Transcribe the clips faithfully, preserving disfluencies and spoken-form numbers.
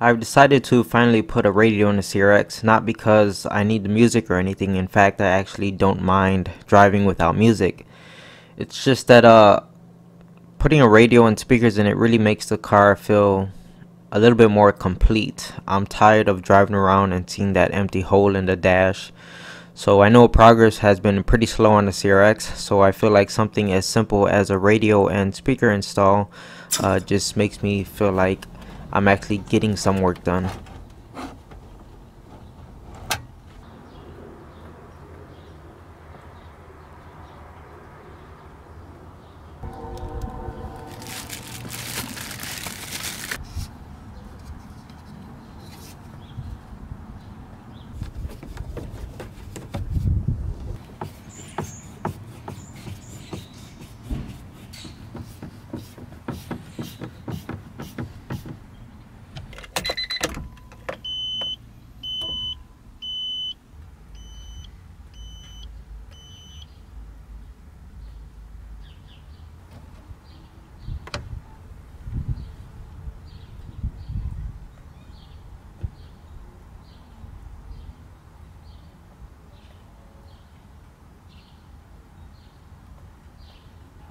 I've decided to finally put a radio in the C R X, not because I need the music or anything. In fact, I actually don't mind driving without music. It's just that uh, putting a radio and speakers in it really makes the car feel a little bit more complete. I'm tired of driving around and seeing that empty hole in the dash. So I know progress has been pretty slow on the C R X, so I feel like something as simple as a radio and speaker install uh, just makes me feel like I'm actually getting some work done.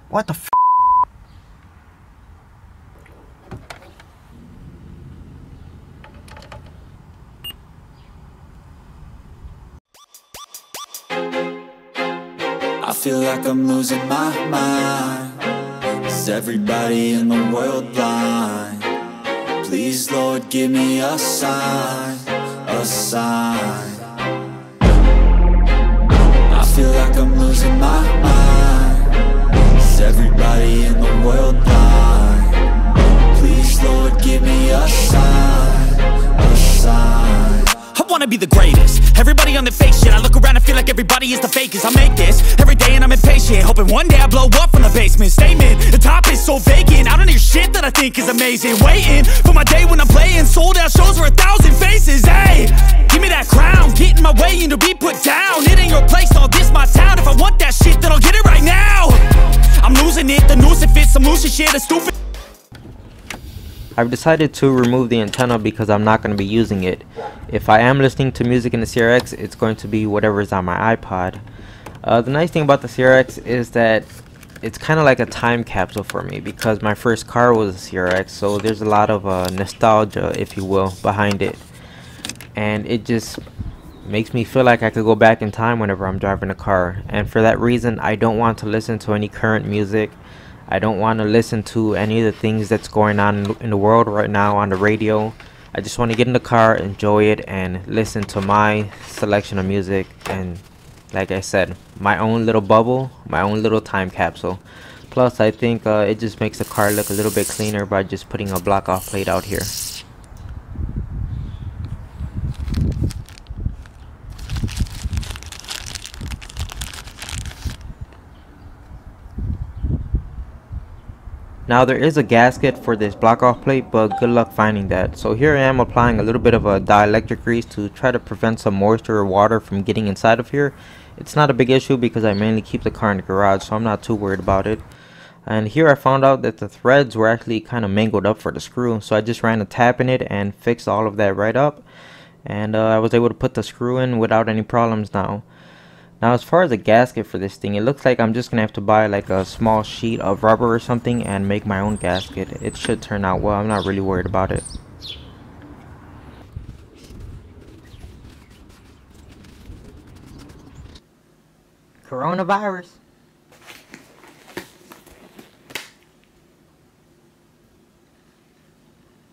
What the f***? I feel like I'm losing my mind. Is everybody in the world blind? Please, Lord, give me a sign, a sign. I feel like I'm losing my mind. Everybody in the world blind. Please, Lord, give me a sign, a sign. I wanna be the greatest. Everybody on the fake shit. I look around and feel like everybody is the fakest. I make this every day and I'm impatient, hoping one day I blow up from the basement. Statement, the top is so vacant. I don't hear shit that I think is amazing. Waiting for my day when I'm playing sold out shows for a thousand faces. Hey, give me that crown, get in my way and to be put down. It ain't your place, all this my town. If I want that shit, then I'll get it right now. I'm losing it, the noose it fits, I'm losing shit, it's stupid. I've decided to remove the antenna because I'm not going to be using it. If I am listening to music in the C R X, it's going to be whatever is on my iPod. Uh, the nice thing about the C R X is that it's kind of like a time capsule for me, because my first car was a C R X, so there's a lot of uh, nostalgia, if you will, behind it. And it just makes me feel like I could go back in time whenever I'm driving a car. And for that reason, I don't want to listen to any current music. I don't want to listen to any of the things that's going on in the world right now on the radio. I just want to get in the car, enjoy it, and listen to my selection of music. And like I said, my own little bubble, my own little time capsule. Plus, I think uh, it just makes the car look a little bit cleaner by just putting a block off plate out here. Now there is a gasket for this block off plate, but good luck finding that. So here I am applying a little bit of a dielectric grease to try to prevent some moisture or water from getting inside of here. It's not a big issue because I mainly keep the car in the garage, so I'm not too worried about it. And here I found out that the threads were actually kind of mangled up for the screw, so I just ran a tap in it and fixed all of that right up. And uh, I was able to put the screw in without any problems now. Now as far as a gasket for this thing, it looks like I'm just going to have to buy like a small sheet of rubber or something and make my own gasket. It should turn out well, I'm not really worried about it. Coronavirus.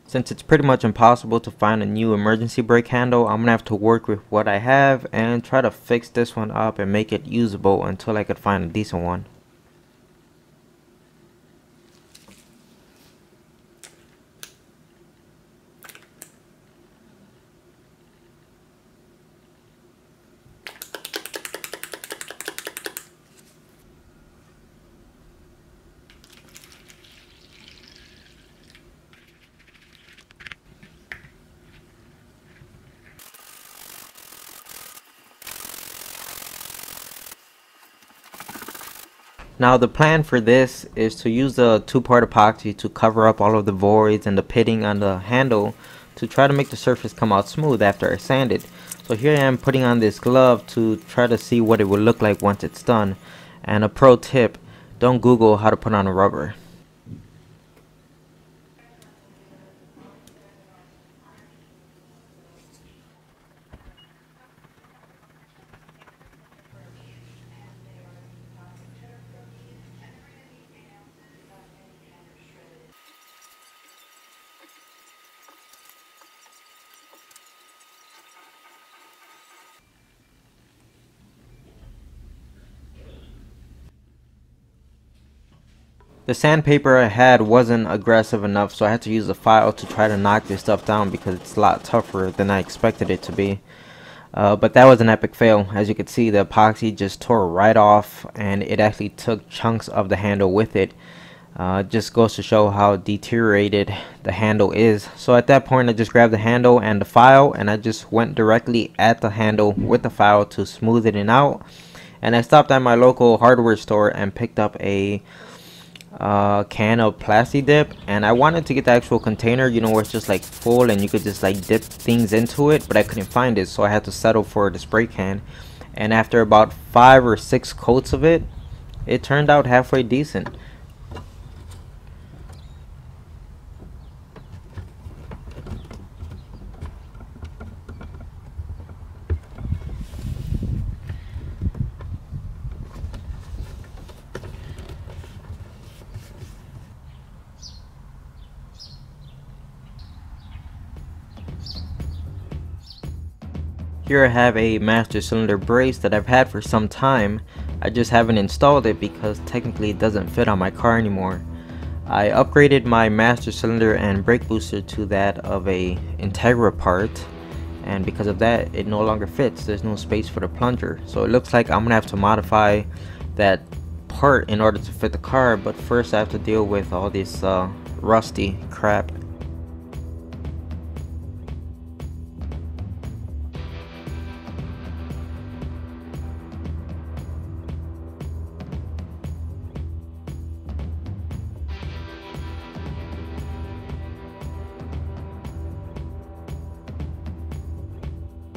Since it's pretty much impossible to find a new emergency brake handle, I'm gonna have to work with what I have and try to fix this one up and make it usable until I could find a decent one. Now the plan for this is to use a two-part epoxy to cover up all of the voids and the pitting on the handle to to try to make the surface come out smooth after I sand it. So here I am putting on this glove to try to see what it will look like once it's done. And a pro tip, don't Google how to put on rubber. The sandpaper I had wasn't aggressive enough, so I had to use a file to try to knock this stuff down because it's a lot tougher than I expected it to be. Uh, but that was an epic fail. As you can see, the epoxy just tore right off, and it actually took chunks of the handle with it. Uh, just goes to show how deteriorated the handle is. So at that point, I just grabbed the handle and the file, and I just went directly at the handle with the file to smooth it out. And I stopped at my local hardware store and picked up a Uh, can of Plasti Dip, and I wanted to get the actual container, you know, where it's just like full and you could just like dip things into it, but I couldn't find it, so I had to settle for the spray can. And after about five or six coats of it, it turned out halfway decent. Here I have a master cylinder brace that I've had for some time. I just haven't installed it because technically it doesn't fit on my car anymore. I upgraded my master cylinder and brake booster to that of a Integra part, and because of that it no longer fits. There's no space for the plunger, so it looks like I'm gonna have to modify that part in order to fit the car. But first I have to deal with all this uh, rusty crap.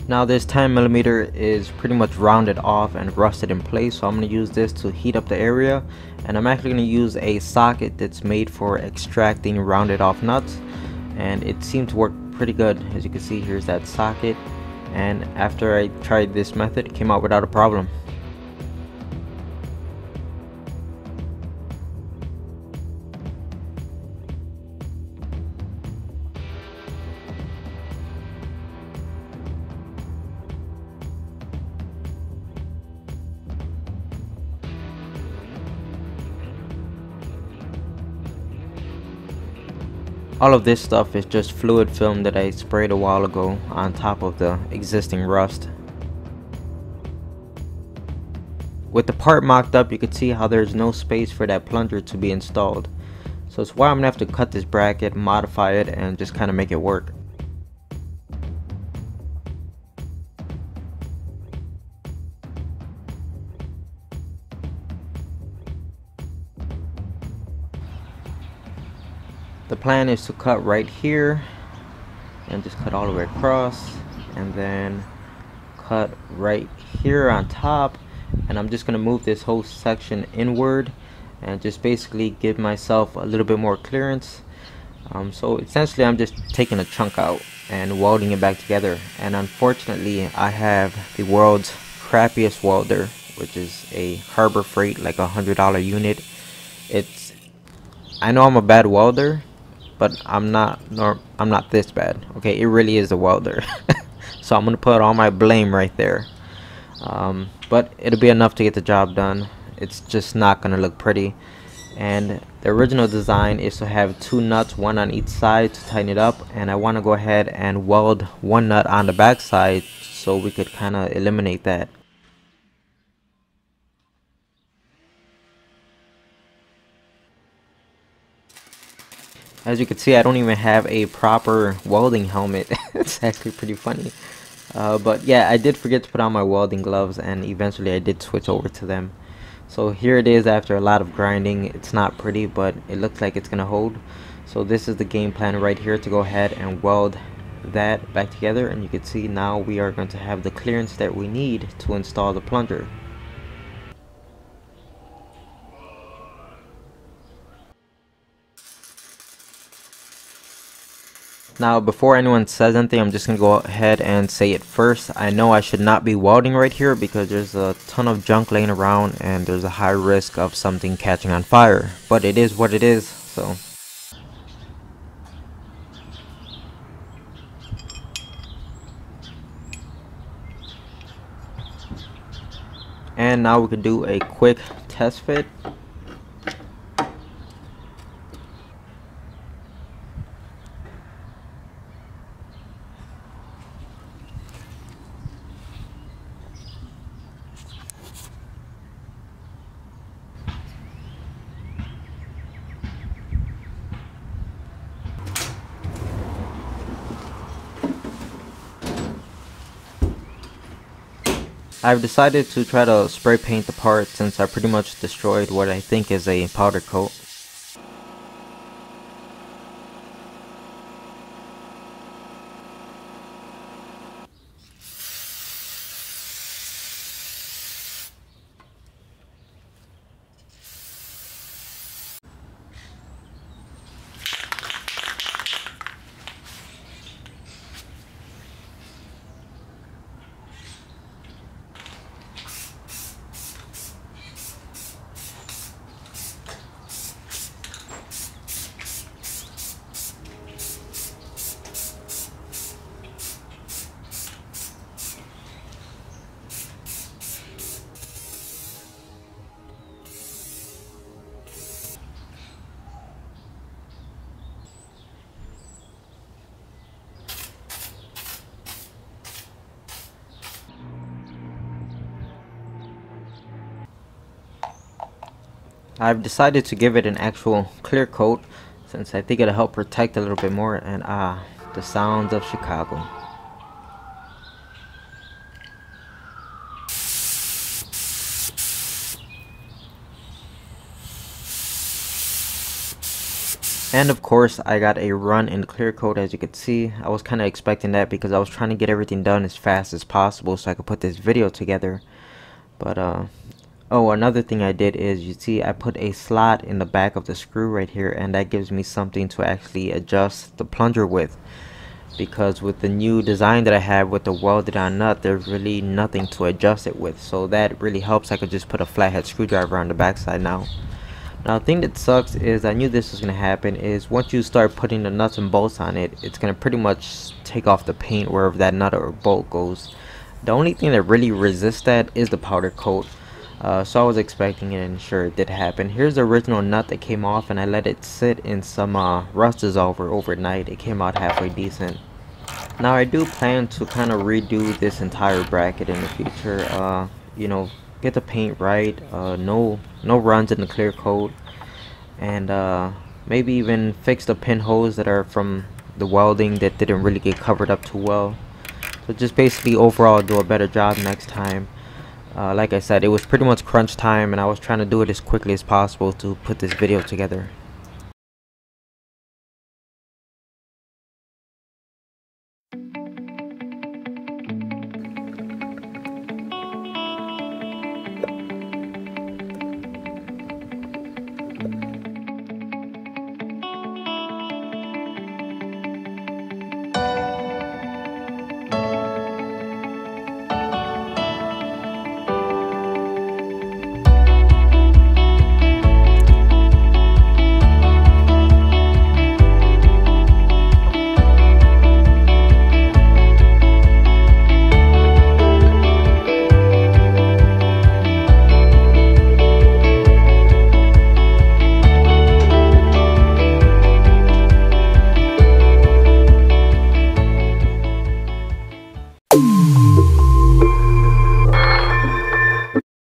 Now this ten millimeter is pretty much rounded off and rusted in place, so I'm going to use this to heat up the area. And I'm actually going to use a socket that's made for extracting rounded off nuts, and it seemed to work pretty good. As you can see, here's that socket, and after I tried this method, it came out without a problem. All of this stuff is just fluid film that I sprayed a while ago on top of the existing rust. With the part mocked up, you can see how there's no space for that plunger to be installed. So it's why I'm gonna have to cut this bracket, modify it, and just kind of make it work. The plan is to cut right here and just cut all the way across, and then cut right here on top, and I'm just going to move this whole section inward and just basically give myself a little bit more clearance. Um, so essentially I'm just taking a chunk out and welding it back together, and unfortunately I have the world's crappiest welder, which is a Harbor Freight, like a hundred dollar unit. It's, I know I'm a bad welder, but I'm not nor I'm not this bad. Okay, it really is a welder. So I'm gonna put all my blame right there. Um, but it'll be enough to get the job done. It's just not gonna look pretty. And the original design is to have two nuts, one on each side to tighten it up, and I wanna go ahead and weld one nut on the back side so we could kinda eliminate that. As you can see, I don't even have a proper welding helmet. It's actually pretty funny. Uh, but yeah, I did forget to put on my welding gloves, and eventually I did switch over to them. So here it is after a lot of grinding. It's not pretty, but it looks like it's going to hold. So this is the game plan right here, to go ahead and weld that back together, and you can see now we are going to have the clearance that we need to install the plunger. Now, before anyone says anything, I'm just going to go ahead and say it first. I know I should not be welding right here because there's a ton of junk laying around and there's a high risk of something catching on fire. But it is what it is, so. And now we can do a quick test fit. I've decided to try to spray paint the part since I pretty much destroyed what I think is a powder coat. I've decided to give it an actual clear coat since I think it'll help protect a little bit more. And ah, the sounds of Chicago. And of course I got a run in clear coat, as you can see. I was kind of expecting that because I was trying to get everything done as fast as possible so I could put this video together. But uh oh, another thing I did is, you see, I put a slot in the back of the screw right here, and that gives me something to actually adjust the plunger with, because with the new design that I have with the welded on nut, there's really nothing to adjust it with, so that really helps. I could just put a flathead screwdriver on the backside now. Now, the thing that sucks is, I knew this was going to happen, is once you start putting the nuts and bolts on it, it's going to pretty much take off the paint wherever that nut or bolt goes. The only thing that really resists that is the powder coat. Uh, so I was expecting it, and sure, it did happen. Here's the original nut that came off, and I let it sit in some uh, rust dissolver overnight. It came out halfway decent. Now I do plan to kind of redo this entire bracket in the future. Uh, you know, get the paint right, uh, no no runs in the clear coat, and uh, maybe even fix the pinholes that are from the welding that didn't really get covered up too well. So just basically overall do a better job next time. Uh, like I said, it was pretty much crunch time, and I was trying to do it as quickly as possible to put this video together.